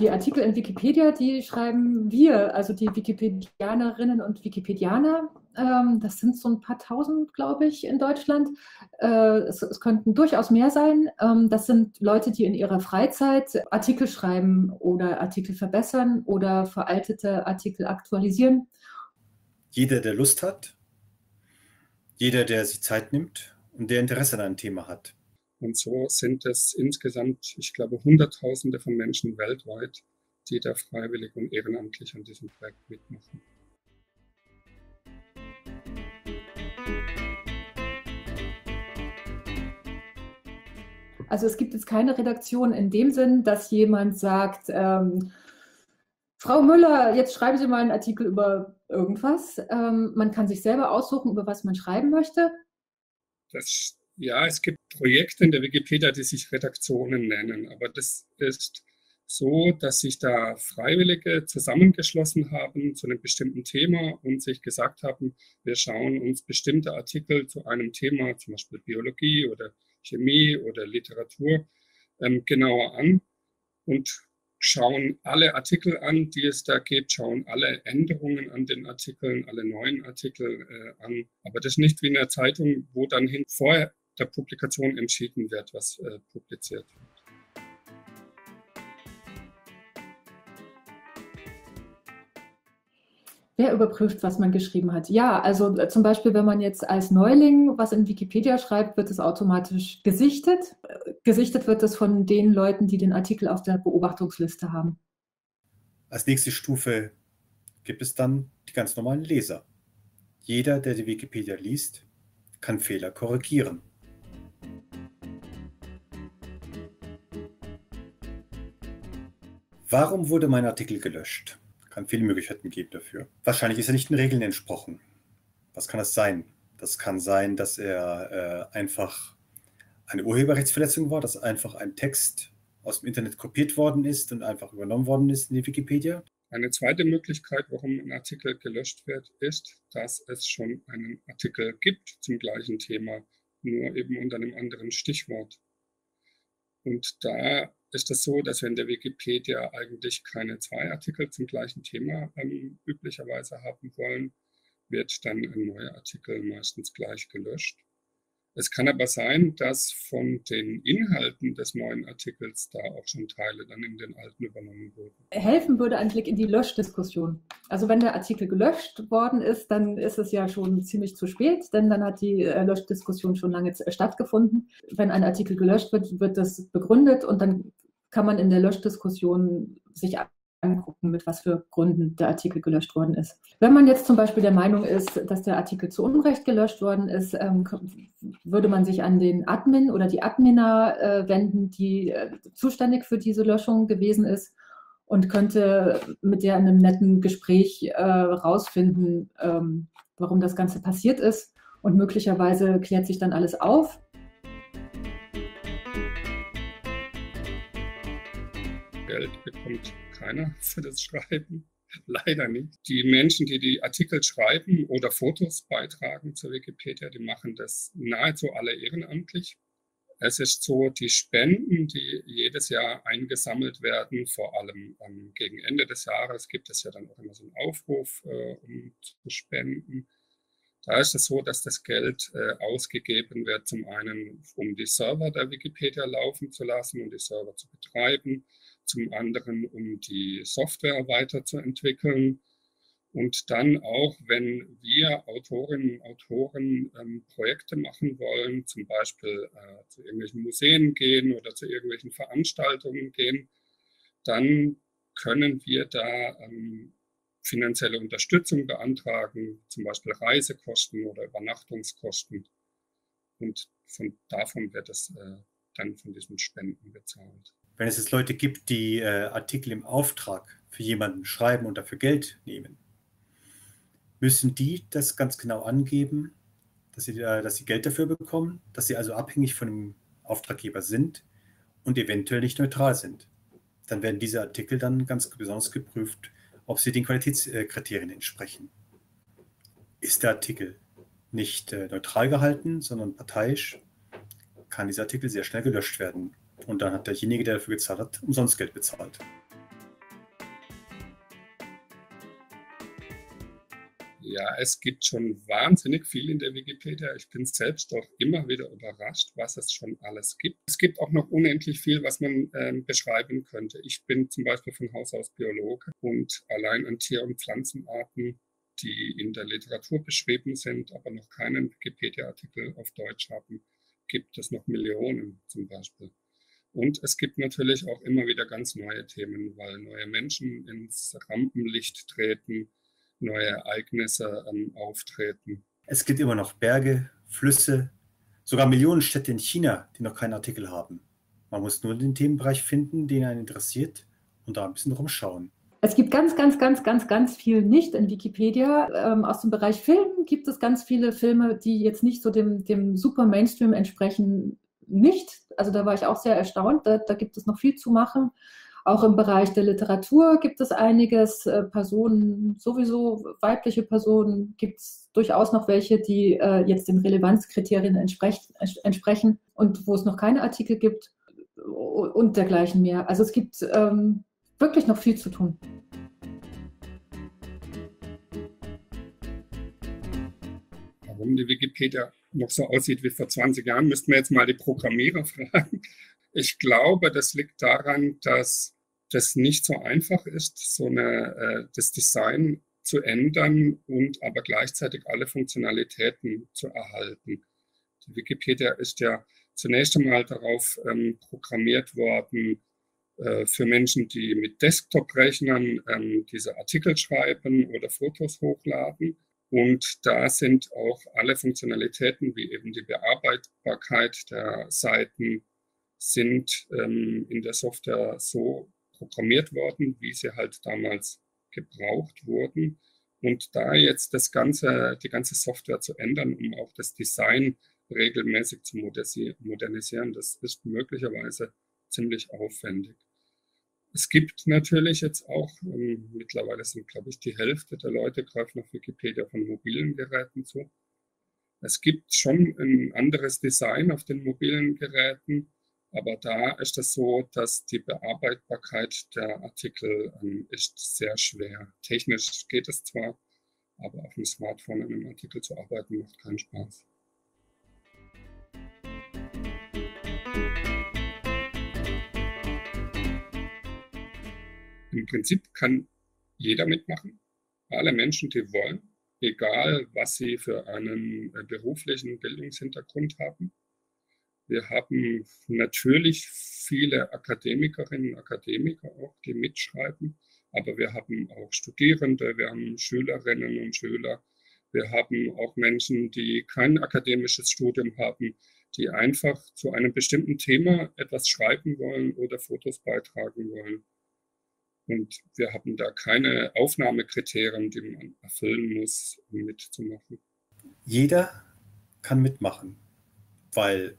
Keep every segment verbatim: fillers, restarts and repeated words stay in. Die Artikel in Wikipedia, die schreiben wir, also die Wikipedianerinnen und Wikipedianer. Ähm, das sind so ein paar tausend, glaube ich, in Deutschland. Äh, es, es könnten durchaus mehr sein. Ähm, das sind Leute, die in ihrer Freizeit Artikel schreiben oder Artikel verbessern oder veraltete Artikel aktualisieren. Jeder, der Lust hat, jeder, der sich Zeit nimmt und der Interesse an einem Thema hat. Und so sind es insgesamt, ich glaube, Hunderttausende von Menschen weltweit, die da freiwillig und ehrenamtlich an diesem Projekt mitmachen. Also es gibt jetzt keine Redaktion in dem Sinn, dass jemand sagt, ähm, Frau Müller, jetzt schreiben Sie mal einen Artikel über irgendwas. Ähm, man kann sich selber aussuchen, über was man schreiben möchte. Das Ja, es gibt Projekte in der Wikipedia, die sich Redaktionen nennen, aber das ist so, dass sich da Freiwillige zusammengeschlossen haben zu einem bestimmten Thema und sich gesagt haben, wir schauen uns bestimmte Artikel zu einem Thema, zum Beispiel Biologie oder Chemie oder Literatur, ähm, genauer an und schauen alle Artikel an, die es da gibt, schauen alle Änderungen an den Artikeln, alle neuen Artikel äh, an. Aber das ist nicht wie in der Zeitung, wo dann hin vorher der Publikation entschieden wird, was äh, publiziert wird. Wer überprüft, was man geschrieben hat? Ja, also äh, zum Beispiel, wenn man jetzt als Neuling was in Wikipedia schreibt, wird es automatisch gesichtet. Äh, gesichtet wird es von den Leuten, die den Artikel auf der Beobachtungsliste haben. Als nächste Stufe gibt es dann die ganz normalen Leser. Jeder, der die Wikipedia liest, kann Fehler korrigieren. Warum wurde mein Artikel gelöscht? Kann viele Möglichkeiten geben dafür. Wahrscheinlich ist er nicht den Regeln entsprochen. Was kann das sein? Das kann sein, dass er äh, einfach eine Urheberrechtsverletzung war, dass einfach ein Text aus dem Internet kopiert worden ist und einfach übernommen worden ist in die Wikipedia. Eine zweite Möglichkeit, warum ein Artikel gelöscht wird, ist, dass es schon einen Artikel gibt zum gleichen Thema, nur eben unter einem anderen Stichwort. Und da ist es so, dass wir in der Wikipedia eigentlich keine zwei Artikel zum gleichen Thema ähm, üblicherweise haben wollen, wird dann ein neuer Artikel meistens gleich gelöscht. Es kann aber sein, dass von den Inhalten des neuen Artikels da auch schon Teile dann in den alten übernommen wurden. Helfen würde ein Blick in die Löschdiskussion. Also wenn der Artikel gelöscht worden ist, dann ist es ja schon ziemlich zu spät, denn dann hat die Löschdiskussion schon lange stattgefunden. Wenn ein Artikel gelöscht wird, wird das begründet und dann kann man in der Löschdiskussion sich angucken, mit was für Gründen der Artikel gelöscht worden ist. Wenn man jetzt zum Beispiel der Meinung ist, dass der Artikel zu Unrecht gelöscht worden ist, ähm, würde man sich an den Admin oder die Admina äh, wenden, die äh, zuständig für diese Löschung gewesen ist und könnte mit der in einem netten Gespräch äh, rausfinden, ähm, warum das Ganze passiert ist und möglicherweise klärt sich dann alles auf. Geld bekommt keiner für das Schreiben, leider nicht. Die Menschen, die die Artikel schreiben oder Fotos beitragen zur Wikipedia, die machen das nahezu alle ehrenamtlich. Es ist so, die Spenden, die jedes Jahr eingesammelt werden, vor allem ähm, gegen Ende des Jahres gibt es ja dann auch immer so einen Aufruf, äh, um zu spenden. Da ist es so, dass das Geld äh, ausgegeben wird, zum einen, um die Server der Wikipedia laufen zu lassen und die Server zu betreiben, zum anderen, um die Software weiterzuentwickeln und dann auch, wenn wir Autorinnen und Autoren ähm, Projekte machen wollen, zum Beispiel äh, zu irgendwelchen Museen gehen oder zu irgendwelchen Veranstaltungen gehen, dann können wir da ähm, finanzielle Unterstützung beantragen, zum Beispiel Reisekosten oder Übernachtungskosten und von, davon wird es äh, dann von diesen Spenden bezahlt. Wenn es jetzt Leute gibt, die äh, Artikel im Auftrag für jemanden schreiben und dafür Geld nehmen, müssen die das ganz genau angeben, dass sie, äh, dass sie Geld dafür bekommen, dass sie also abhängig von dem Auftraggeber sind und eventuell nicht neutral sind. Dann werden diese Artikel dann ganz besonders geprüft, ob sie den Qualitätskriterien entsprechen. Ist der Artikel nicht äh, neutral gehalten, sondern parteiisch, kann dieser Artikel sehr schnell gelöscht werden. Und dann hat derjenige, der dafür gezahlt hat, umsonst Geld bezahlt. Ja, es gibt schon wahnsinnig viel in der Wikipedia. Ich bin selbst auch immer wieder überrascht, was es schon alles gibt. Es gibt auch noch unendlich viel, was man ähm, beschreiben könnte. Ich bin zum Beispiel von Haus aus Biologe und allein an Tier- und Pflanzenarten, die in der Literatur beschrieben sind, aber noch keinen Wikipedia-Artikel auf Deutsch haben, gibt es noch Millionen zum Beispiel. Und es gibt natürlich auch immer wieder ganz neue Themen, weil neue Menschen ins Rampenlicht treten, neue Ereignisse ähm, auftreten. Es gibt immer noch Berge, Flüsse, sogar Millionen Städte in China, die noch keinen Artikel haben. Man muss nur den Themenbereich finden, den einen interessiert, und da ein bisschen rumschauen. Es gibt ganz, ganz, ganz, ganz, ganz viel nicht in Wikipedia. Ähm, aus dem Bereich Film gibt es ganz viele Filme, die jetzt nicht so dem, dem super Mainstream entsprechen, nicht. Also da war ich auch sehr erstaunt. Da, da gibt es noch viel zu machen. Auch im Bereich der Literatur gibt es einiges. Äh, Personen, sowieso weibliche Personen, gibt es durchaus noch welche, die äh, jetzt den Relevanzkriterien entsprech, entsprechen und wo es noch keine Artikel gibt und dergleichen mehr. Also es gibt ähm, wirklich noch viel zu tun. Warum die Wikipedia noch so aussieht wie vor zwanzig Jahren, müssten wir jetzt mal die Programmierer fragen. Ich glaube, das liegt daran, dass das nicht so einfach ist, so eine, das Design zu ändern und aber gleichzeitig alle Funktionalitäten zu erhalten. Die Wikipedia ist ja zunächst einmal darauf ähm, programmiert worden, äh, für Menschen, die mit Desktop-Rechnern ähm, diese Artikel schreiben oder Fotos hochladen. Und da sind auch alle Funktionalitäten, wie eben die Bearbeitbarkeit der Seiten, sind ähm, in der Software so programmiert worden, wie sie halt damals gebraucht wurden. Und da jetzt das ganze, die ganze Software zu ändern, um auch das Design regelmäßig zu modernisieren, das ist möglicherweise ziemlich aufwendig. Es gibt natürlich jetzt auch, ähm, mittlerweile sind, glaube ich, die Hälfte der Leute greift nach Wikipedia von mobilen Geräten zu. Es gibt schon ein anderes Design auf den mobilen Geräten, aber da ist es so, dass die Bearbeitbarkeit der Artikel ähm, ist sehr schwer. Technisch geht es zwar, aber auf dem Smartphone an einem Artikel zu arbeiten, macht keinen Spaß. Im Prinzip kann jeder mitmachen, alle Menschen, die wollen, egal was sie für einen beruflichen Bildungshintergrund haben. Wir haben natürlich viele Akademikerinnen und Akademiker auch, die mitschreiben, aber wir haben auch Studierende, wir haben Schülerinnen und Schüler, wir haben auch Menschen, die kein akademisches Studium haben, die einfach zu einem bestimmten Thema etwas schreiben wollen oder Fotos beitragen wollen. Und wir haben da keine Aufnahmekriterien, die man erfüllen muss, um mitzumachen. Jeder kann mitmachen, weil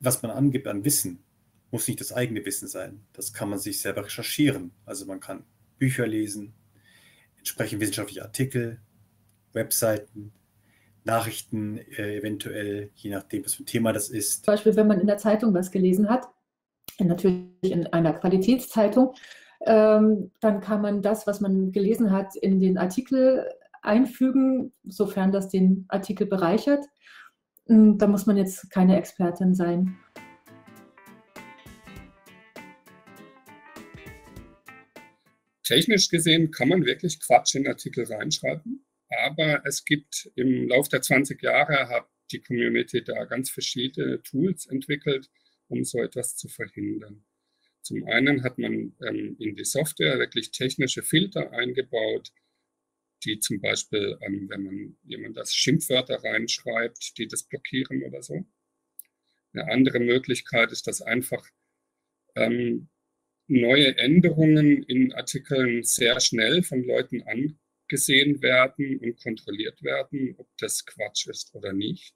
was man angibt an Wissen, muss nicht das eigene Wissen sein. Das kann man sich selber recherchieren. Also man kann Bücher lesen, entsprechend wissenschaftliche Artikel, Webseiten, Nachrichten äh, eventuell, je nachdem, was für ein Thema das ist. Zum Beispiel, wenn man in der Zeitung was gelesen hat, natürlich in einer Qualitätszeitung, Ähm, dann kann man das, was man gelesen hat, in den Artikel einfügen, sofern das den Artikel bereichert. Da muss man jetzt keine Expertin sein. Technisch gesehen kann man wirklich Quatsch in Artikel reinschreiben, aber es gibt im Laufe der zwanzig Jahre, hat die Community da ganz verschiedene Tools entwickelt, um so etwas zu verhindern. Zum einen hat man ähm, in die Software wirklich technische Filter eingebaut, die zum Beispiel, ähm, wenn man jemand das Schimpfwörter reinschreibt, die das blockieren oder so. Eine andere Möglichkeit ist, dass einfach ähm, neue Änderungen in Artikeln sehr schnell von Leuten angesehen werden und kontrolliert werden, ob das Quatsch ist oder nicht.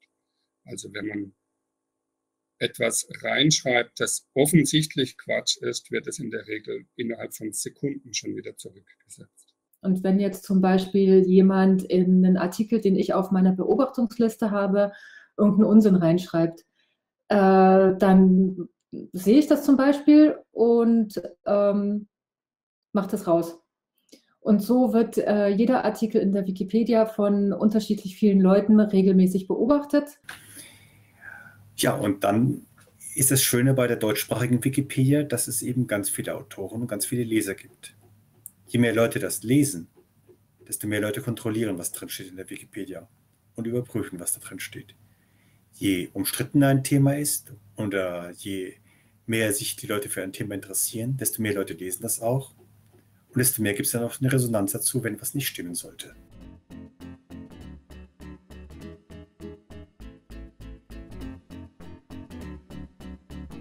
Also wenn man etwas reinschreibt, das offensichtlich Quatsch ist, wird es in der Regel innerhalb von Sekunden schon wieder zurückgesetzt. Und wenn jetzt zum Beispiel jemand in einen Artikel, den ich auf meiner Beobachtungsliste habe, irgendeinen Unsinn reinschreibt, äh, dann sehe ich das zum Beispiel und ähm, mache das raus. Und so wird äh, jeder Artikel in der Wikipedia von unterschiedlich vielen Leuten regelmäßig beobachtet. Ja, und dann ist das Schöne bei der deutschsprachigen Wikipedia, dass es eben ganz viele Autoren und ganz viele Leser gibt. Je mehr Leute das lesen, desto mehr Leute kontrollieren, was drin steht in der Wikipedia und überprüfen, was da drin steht. Je umstrittener ein Thema ist oder je mehr sich die Leute für ein Thema interessieren, desto mehr Leute lesen das auch. Und desto mehr gibt es dann auch eine Resonanz dazu, wenn was nicht stimmen sollte.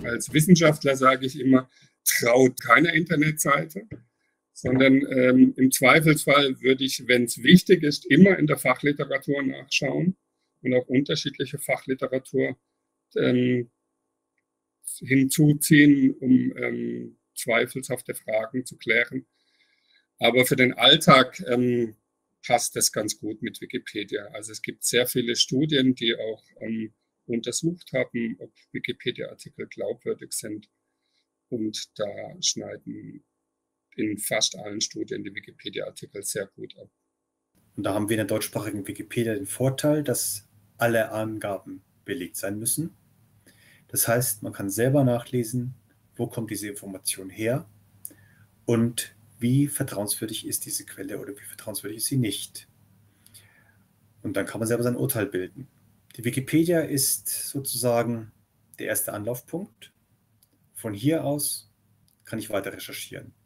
Als Wissenschaftler sage ich immer, traut keiner Internetseite, sondern ähm, im Zweifelsfall würde ich, wenn es wichtig ist, immer in der Fachliteratur nachschauen und auch unterschiedliche Fachliteratur ähm, hinzuziehen, um ähm, zweifelshafte Fragen zu klären. Aber für den Alltag ähm, passt das ganz gut mit Wikipedia. Also es gibt sehr viele Studien, die auch ähm, untersucht haben, ob Wikipedia-Artikel glaubwürdig sind. Und da schneiden in fast allen Studien die Wikipedia-Artikel sehr gut ab. Und da haben wir in der deutschsprachigen Wikipedia den Vorteil, dass alle Angaben belegt sein müssen. Das heißt, man kann selber nachlesen, wo kommt diese Information her und wie vertrauenswürdig ist diese Quelle oder wie vertrauenswürdig ist sie nicht. Und dann kann man selber sein Urteil bilden. Die Wikipedia ist sozusagen der erste Anlaufpunkt. Von hier aus kann ich weiter recherchieren.